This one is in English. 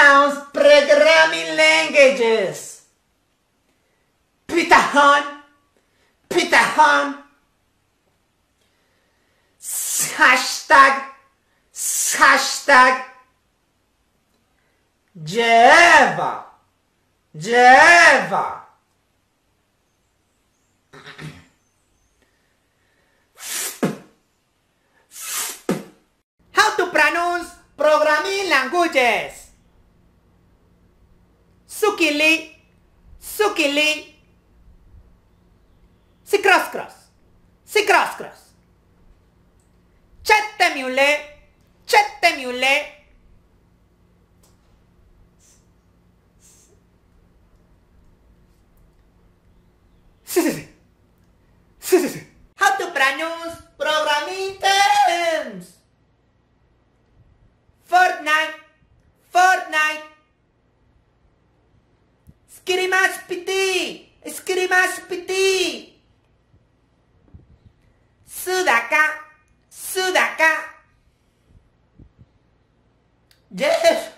pronouns, programming languages. Python, hashtag, Java, how to pronounce programming languages. Sukili, C cross. Chattemule, sí. How to pronounce programming terms. Fortnite. Scrimmage PT. Sudaka. Yes.